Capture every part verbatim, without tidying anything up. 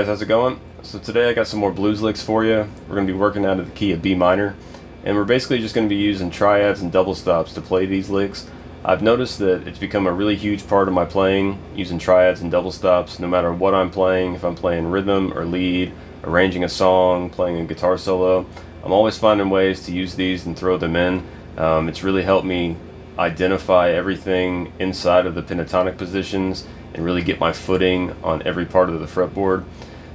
guys, how's it going? So today I got some more blues licks for you. We're going to be working out of the key of B minor, and we're basically just going to be using triads and double stops to play these licks. I've noticed that it's become a really huge part of my playing, using triads and double stops no matter what I'm playing. If I'm playing rhythm or lead, arranging a song, playing a guitar solo, I'm always finding ways to use these and throw them in. Um, it's really helped me identify everything inside of the pentatonic positions and really get my footing on every part of the fretboard.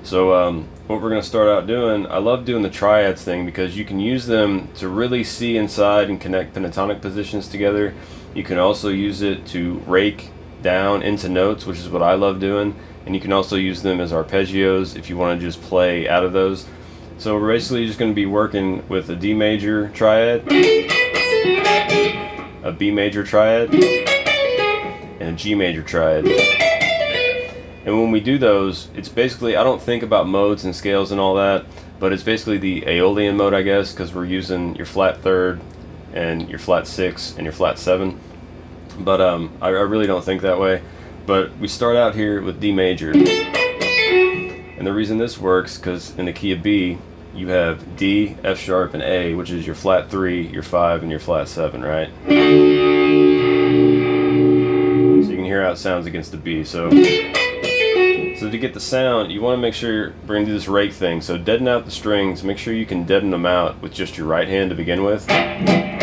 So um, what we're going to start out doing, I love doing the triads thing because you can use them to really see inside and connect pentatonic positions together. You can also use it to rake down into notes, which is what I love doing, and you can also use them as arpeggios if you want to just play out of those. So we're basically just going to be working with a D major triad, a B major triad, and a G major triad. And when we do those, it's basically, I don't think about modes and scales and all that, but it's basically the Aeolian mode, I guess, because we're using your flat third and your flat six and your flat seven. But um, I, I really don't think that way. But we start out here with D major. And the reason this works, because in the key of B, you have D, F sharp, and A, which is your flat three, your five, and your flat seven, right? So you can hear how it sounds against the B. So, so to get the sound, you want to make sure you're bringing this rake thing. So deaden out the strings. Make sure you can deaden them out with just your right hand to begin with. Then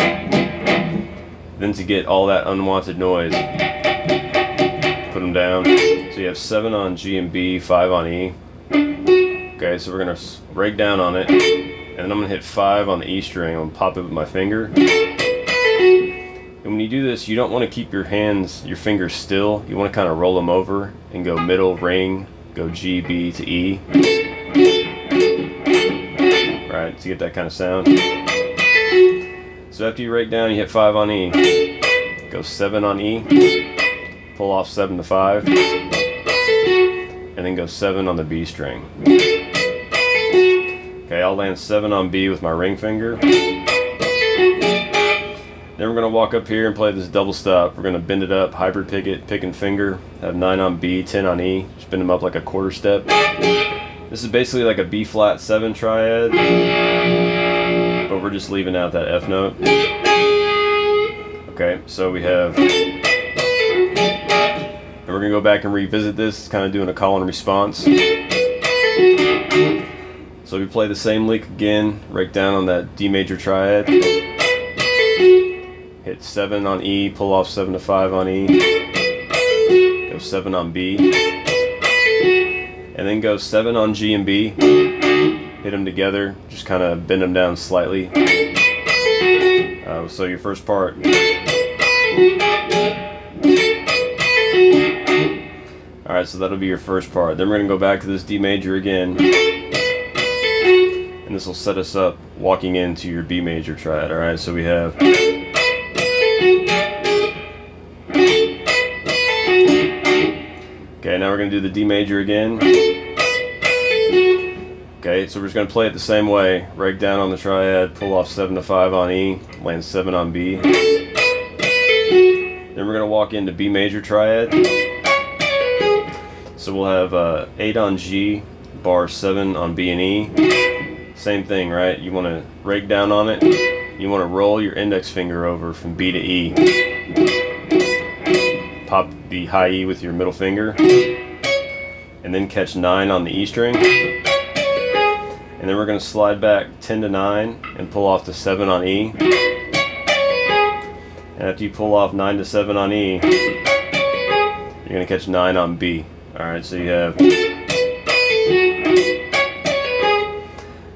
to get all that unwanted noise, put them down. So you have seven on G and B, five on E. Okay, so we're gonna break down on it, and then I'm gonna hit five on the E string. I'm gonna pop it with my finger. And when you do this, you don't want to keep your hands, your fingers still. You want to kind of roll them over and go middle ring, go G, B to E. Right, to get that kind of sound. So after you break down, you hit five on E, go seven on E, pull off seven to five, and then go seven on the B string. Okay, I'll land seven on B with my ring finger. Then we're going to walk up here and play this double stop. We're going to bend it up, hybrid pick it, pick and finger. Have nine on B, ten on E. Just bend them up like a quarter step. This is basically like a B flat seven triad, but we're just leaving out that F note. Okay, so we have, and we're going to go back and revisit this. It's kind of doing a call and response. So we play the same lick again, rake down on that D major triad, hit seven on E, pull off seven to five on E, go seven on B, and then go seven on G and B, hit them together, just kind of bend them down slightly. Uh, so your first part. Alright, so that'll be your first part. Then we're going to go back to this D major again. And this will set us up walking into your B major triad. All right, so we have, okay, now we're going to do the D major again. Okay, so we're just going to play it the same way. Break down on the triad, pull off seven to five on E, land seven on B. Then we're going to walk into B major triad. So we'll have uh, eight on G, bar seven on B and E. Same thing, right? You want to rake down on it. You want to roll your index finger over from B to E. Pop the high E with your middle finger. And then catch nine on the E string. And then we're going to slide back ten to nine and pull off to seven on E. And after you pull off nine to seven on E, you're going to catch nine on B. Alright, so you have, okay,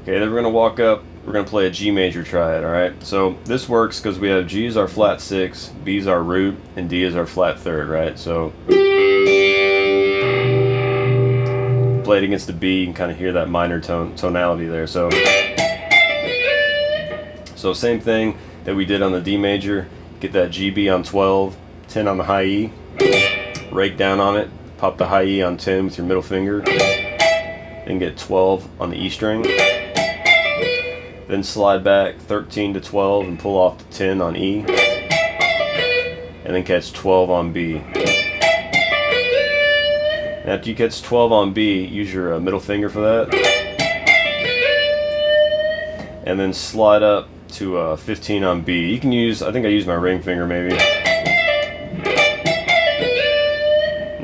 then we're going to walk up, we're going to play a G major triad, alright? So this works because we have G is our flat six, B is our root, and D is our flat third, right? So play it against the B, you can kind of hear that minor tone tonality there. So, so same thing that we did on the D major, get that G B on twelve, ten on the high E, rake down on it, pop the high E on ten with your middle finger, then get twelve on the E string. Then slide back thirteen to twelve and pull off to ten on E. And then catch twelve on B. And And after you catch twelve on B, use your uh, middle finger for that. And then slide up to uh, fifteen on B. You can use, I think I used my ring finger maybe.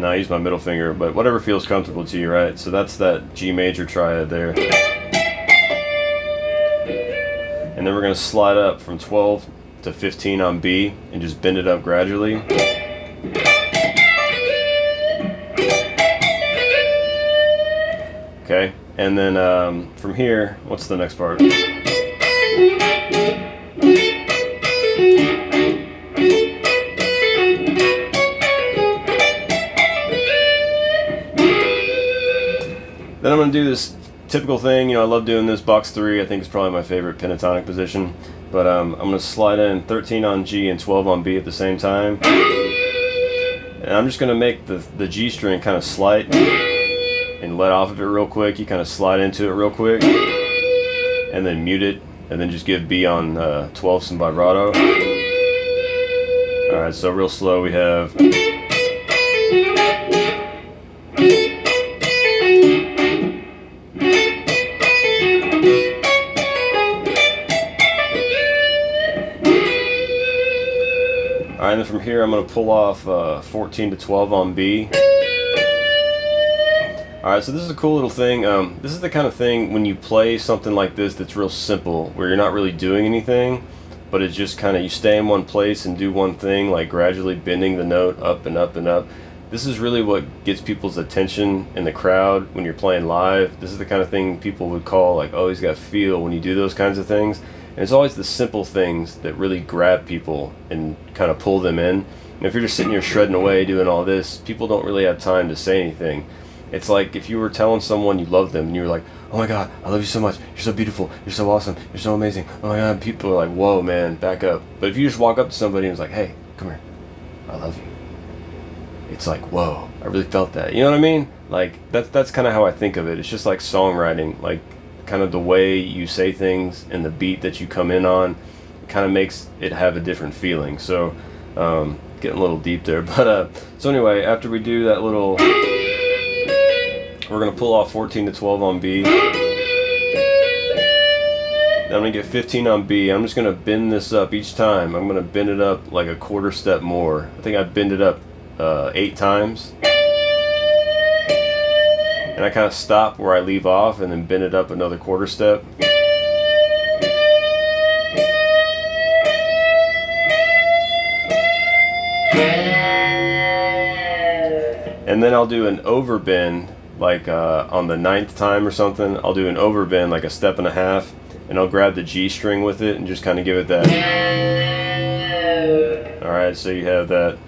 No, I use my middle finger, but whatever feels comfortable to you, right? So that's that G major triad there. And then we're going to slide up from twelve to fifteen on B and just bend it up gradually. Okay, and then um, from here, what's the next part? Then I'm going to do this typical thing. You know, I love doing this. Box three, I think, is probably my favorite pentatonic position. But um, I'm going to slide in thirteen on G and twelve on B at the same time. And I'm just going to make the, the G string kind of slight and let off of it real quick. You kind of slide into it real quick and then mute it, and then just give B on uh, twelfths and vibrato. Alright, so real slow we have. Alright, and then from here I'm going to pull off uh, fourteen to twelve on B. Alright, so this is a cool little thing. Um, this is the kind of thing when you play something like this that's real simple, where you're not really doing anything, but it's just kind of, you stay in one place and do one thing, like gradually bending the note up and up and up. This is really what gets people's attention in the crowd when you're playing live. This is the kind of thing people would call, like, oh, he's got feel, when you do those kinds of things. And it's always the simple things that really grab people and kind of pull them in. And if you're just sitting here shredding away doing all this, people don't really have time to say anything. It's like if you were telling someone you love them and you were like, oh my God, I love you so much, you're so beautiful, you're so awesome, you're so amazing, oh my God, people are like, whoa man, back up. But if you just walk up to somebody and it's like, hey, come here, I love you. It's like, whoa, I really felt that. You know what I mean? Like, that's, that's kind of how I think of it. It's just like songwriting, like kind of the way you say things and the beat that you come in on kind of makes it have a different feeling. So, um, getting a little deep there. But, uh, so anyway, after we do that little... We're going to pull off fourteen to twelve on B. Then I'm going to get fifteen on B. I'm just going to bend this up each time. I'm going to bend it up like a quarter step more. I think I bend it up uh, eight times. And I kind of stop where I leave off and then bend it up another quarter step. And then I'll do an overbend. Like uh, on the ninth time or something, I'll do an overbend, like a step and a half, and I'll grab the G string with it and just kind of give it that. Alright, so you have that.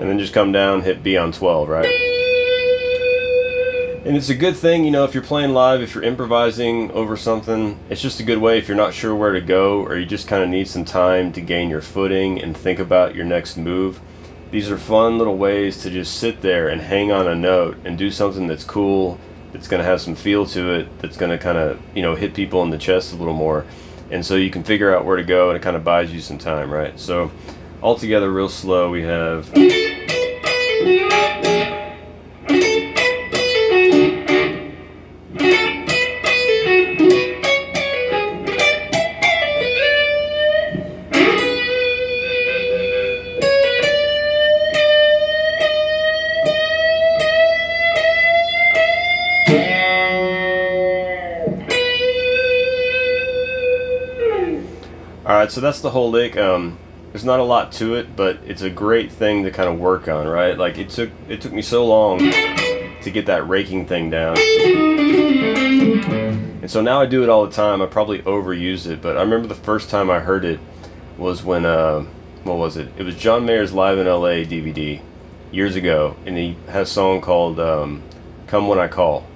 And then just come down, hit B on twelve, right? And it's a good thing, you know, if you're playing live, if you're improvising over something, it's just a good way if you're not sure where to go, or you just kind of need some time to gain your footing and think about your next move. These are fun little ways to just sit there and hang on a note and do something that's cool, that's going to have some feel to it, that's going to kind of, you know, hit people in the chest a little more. And so you can figure out where to go, and it kind of buys you some time, right? So, altogether real slow, we have... Alright, so that's the whole lick. Um, there's not a lot to it, but it's a great thing to kind of work on, right? Like, it took it took me so long to get that raking thing down. And so now I do it all the time. I probably overuse it, but I remember the first time I heard it was when, uh, what was it? It was John Mayer's Live in L A D V D years ago, and he had a song called um, Come When I Call.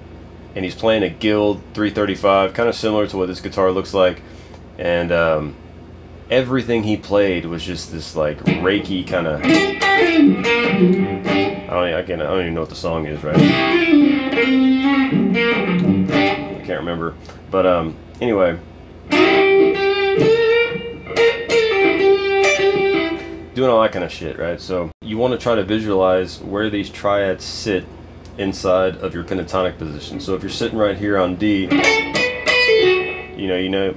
And he's playing a Guild three thirty-five, kind of similar to what this guitar looks like. And, um... everything he played was just this like reiki kind of. I don't, I, can't, I don't even know what the song is, right? I can't remember. But um, anyway, doing all that kind of shit, right? So you want to try to visualize where these triads sit inside of your pentatonic position. So if you're sitting right here on D, you know, you know,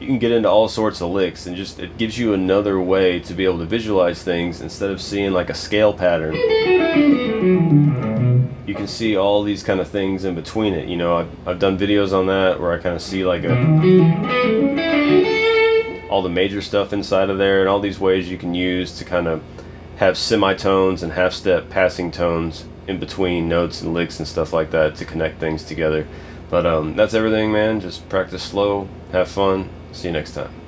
you can get into all sorts of licks, and just, it gives you another way to be able to visualize things. Instead of seeing like a scale pattern, you can see all these kind of things in between it. You know, I've, I've done videos on that where I kind of see like a all the major stuff inside of there, and all these ways you can use to kind of have semitones and half step passing tones in between notes and licks and stuff like that to connect things together. But um, that's everything, man. Just practice slow, have fun, see you next time.